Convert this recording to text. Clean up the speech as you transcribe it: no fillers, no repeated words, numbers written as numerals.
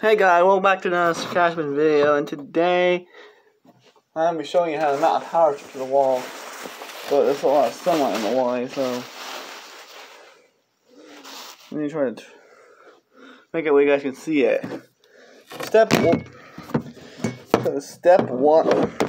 Hey guys, welcome back to another Cashman video, and today I'm going to be showing you how to mount a power strip to the wall. But there's a lot of sunlight in the way, so let me try to make it where you guys can see it. Step one.